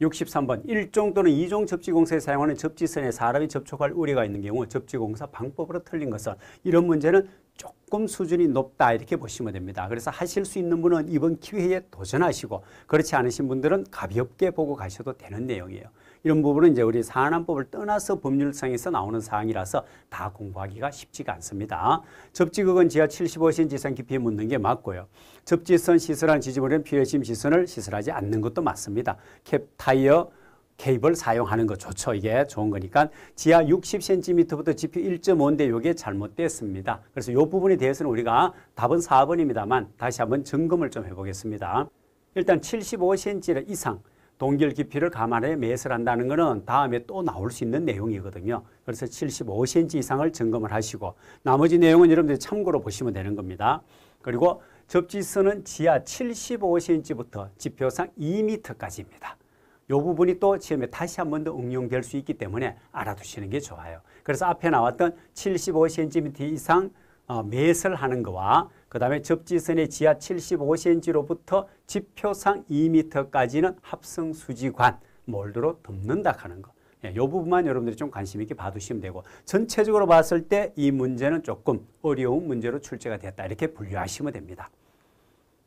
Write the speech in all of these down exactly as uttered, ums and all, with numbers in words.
육십삼 번 일 종 또는 이 종 접지공사에 사용하는 접지선에 사람이 접촉할 우려가 있는 경우 접지공사 방법으로 틀린 것은, 이런 문제는 조금 수준이 높다 이렇게 보시면 됩니다. 그래서 하실 수 있는 분은 이번 기회에 도전하시고, 그렇지 않으신 분들은 가볍게 보고 가셔도 되는 내용이에요. 이런 부분은 이제 우리 산안법을 떠나서 법률상에서 나오는 사항이라서 다 공부하기가 쉽지가 않습니다. 접지극은 지하 칠십오 센티미터 이상 깊이에 묻는 게 맞고요. 접지선 시설한 지지물에는 필요심 지선을 시설하지 않는 것도 맞습니다. 캡 타이어 케이블 사용하는 거 좋죠. 이게 좋은 거니까. 지하 육십 센티미터부터 지피 일 점 오인데 이게 잘못됐습니다. 그래서 이 부분에 대해서는 우리가 답은 사 번입니다만 다시 한번 점검을 좀 해보겠습니다. 일단 칠십오 센티미터 이상 동결 깊이를 감안해 매설한다는 것은 다음에 또 나올 수 있는 내용이거든요. 그래서 칠십오 센티미터 이상을 점검을 하시고, 나머지 내용은 여러분들이 참고로 보시면 되는 겁니다. 그리고 접지선은 지하 칠십오 센티미터부터 지표상 이 미터까지입니다. 이 부분이 또 시험에 다시 한 번 더 응용될 수 있기 때문에 알아두시는 게 좋아요. 그래서 앞에 나왔던 칠십오 센티미터 이상 매설하는 거와 그 다음에 접지선의 지하 칠십오 센티미터로부터 지표상 이 미터까지는 합성수지관 몰드로 덮는다 하는 거. 예, 이 부분만 여러분들이 좀 관심 있게 봐두시면 되고, 전체적으로 봤을 때 이 문제는 조금 어려운 문제로 출제가 됐다 이렇게 분류하시면 됩니다.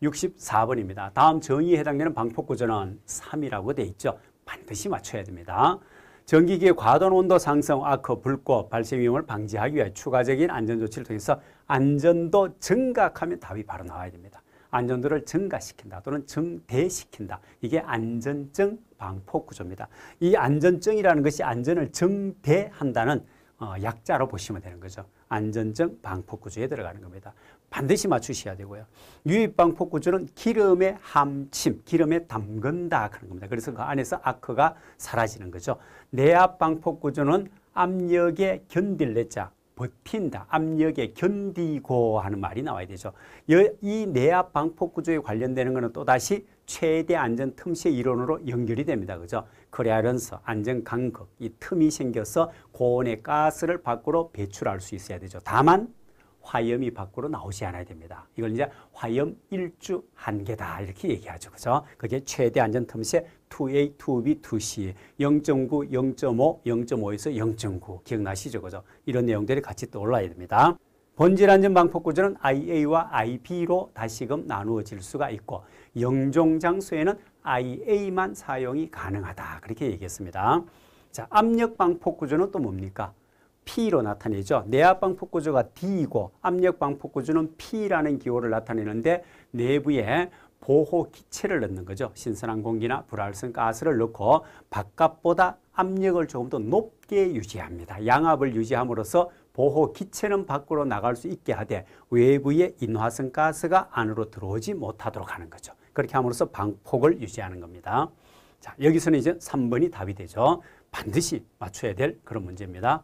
육십사 번입니다. 다음 정의에 해당되는 방폭구조는 삼이라고 되어 있죠. 반드시 맞춰야 됩니다. 전기기의 과도한 온도 상승, 아크, 불꽃 발생 위험을 방지하기 위해 추가적인 안전조치를 통해서 안전도 증가하면 답이 바로 나와야 됩니다. 안전도를 증가시킨다 또는 증대시킨다. 이게 안전증 방폭구조입니다. 이 안전증이라는 것이 안전을 증대한다는 약자로 보시면 되는 거죠. 안전증 방폭구조에 들어가는 겁니다. 반드시 맞추셔야 되고요. 유입방폭구조는 기름의 함침, 기름에 담근다 그런 겁니다. 그래서 그 안에서 아크가 사라지는 거죠. 내압방폭구조는 압력에 견딜래 자, 버틴다. 압력에 견디고 하는 말이 나와야 되죠. 이 내압방폭구조에 관련되는 것은 또다시 최대 안전 틈새 이론으로 연결이 됩니다. 그죠? 클리어런스, 안전 간극, 이 틈이 생겨서 고온의 가스를 밖으로 배출할 수 있어야 되죠. 다만 화염이 밖으로 나오지 않아야 됩니다. 이걸 이제 화염 일주 한계다 이렇게 얘기하죠. 그죠? 그게 최대 안전 틈새 투 에이, 투 비, 투 씨, 영 점 구, 영 점 오, 영 점 오에서 영 점 구 기억나시죠? 그죠? 이런 내용들이 같이 떠올라야 됩니다. 본질 안전 방폭구조는 아이 에이와 아이 비로 다시금 나누어질 수가 있고, 영종 장소에는 아이 에이만 사용이 가능하다 그렇게 얘기했습니다. 자, 압력 방폭구조는 또 뭡니까? P로 나타내죠. 내압방폭구조가 D이고 압력방폭구조는 P라는 기호를 나타내는데 내부에 보호기체를 넣는 거죠. 신선한 공기나 불활성 가스를 넣고 바깥보다 압력을 조금 더 높게 유지합니다. 양압을 유지함으로써 보호기체는 밖으로 나갈 수 있게 하되 외부의 인화성 가스가 안으로 들어오지 못하도록 하는 거죠. 그렇게 함으로써 방폭을 유지하는 겁니다. 자, 여기서는 이제 삼 번이 답이 되죠. 반드시 맞춰야 될 그런 문제입니다.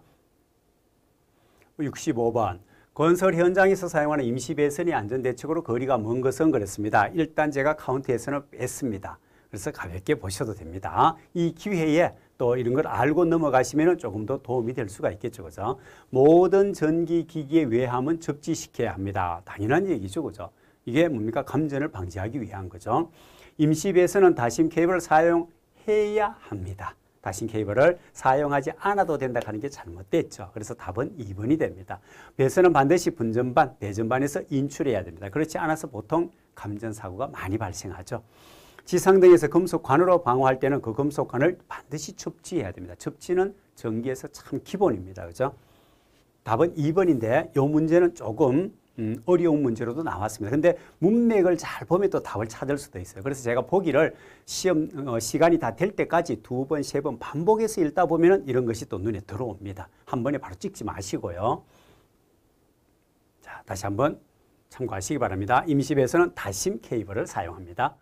육십오 번 건설 현장에서 사용하는 임시배선의 안전대책으로 거리가 먼 것은 그랬습니다. 일단 제가 카운트에서는 뺐습니다. 그래서 가볍게 보셔도 됩니다. 이 기회에 또 이런 걸 알고 넘어가시면 조금 더 도움이 될 수가 있겠죠. 그죠? 모든 전기기기의 외함은 접지시켜야 합니다. 당연한 얘기죠. 그죠? 이게 뭡니까? 감전을 방지하기 위한 거죠. 임시배선은 다심 케이블을 사용해야 합니다. 다신 케이블을 사용하지 않아도 된다 하는 게 잘못됐죠. 그래서 답은 이 번이 됩니다. 배선은 반드시 분전반, 내전반에서 인출해야 됩니다. 그렇지 않아서 보통 감전사고가 많이 발생하죠. 지상 등에서 금속관으로 방호할 때는 그 금속관을 반드시 접지해야 됩니다. 접지는 전기에서 참 기본입니다. 그죠? 답은 이 번인데 이 문제는 조금 음, 어려운 문제로도 나왔습니다. 그런데 문맥을 잘 보면 또 답을 찾을 수도 있어요. 그래서 제가 보기를 시험 어, 시간이 다 될 때까지 두 번, 세 번 반복해서 읽다 보면 이런 것이 또 눈에 들어옵니다. 한 번에 바로 찍지 마시고요. 자, 다시 한번 참고하시기 바랍니다. 임시배선은 다심 케이블을 사용합니다.